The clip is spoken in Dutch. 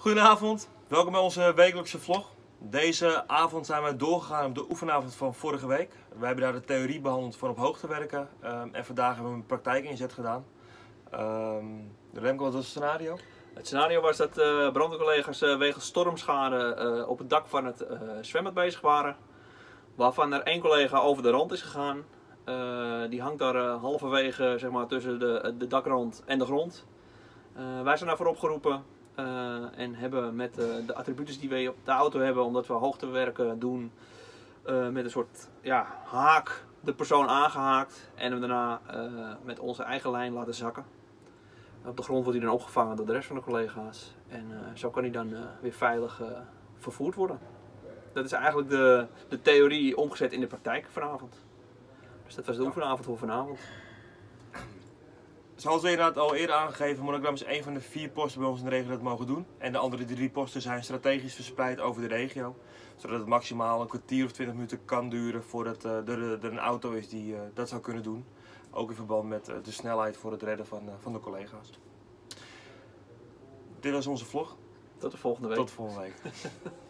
Goedenavond, welkom bij onze wekelijkse vlog. Deze avond zijn we doorgegaan op de oefenavond van vorige week. We hebben daar de theorie behandeld voor op hoogte werken en vandaag hebben we een praktijkinzet gedaan. Remco, wat was het scenario? Het scenario was dat brandweercollega's wegens stormschade op het dak van het zwembad bezig waren. Waarvan er één collega over de rand is gegaan. Die hangt daar halverwege, zeg maar, tussen de dakrand en de grond. Wij zijn daarvoor opgeroepen en hebben met de attributen die we op de auto hebben, omdat we hoogtewerken doen, met een soort haak de persoon aangehaakt en hem daarna met onze eigen lijn laten zakken. Op de grond wordt hij dan opgevangen door de rest van de collega's en zo kan hij dan weer veilig vervoerd worden. Dat is eigenlijk de theorie omgezet in de praktijk vanavond. Dus dat was de oefenavond voor vanavond. Zoals we inderdaad al eerder aangegeven, Monnickendam is een van de 4 posten bij ons in de regio dat mogen doen. En de andere 3 posten zijn strategisch verspreid over de regio. Zodat het maximaal een kwartier of 20 minuten kan duren voordat er een auto is die dat zou kunnen doen. Ook in verband met de snelheid voor het redden van de collega's. Dit was onze vlog. Tot de volgende week. Tot volgende week.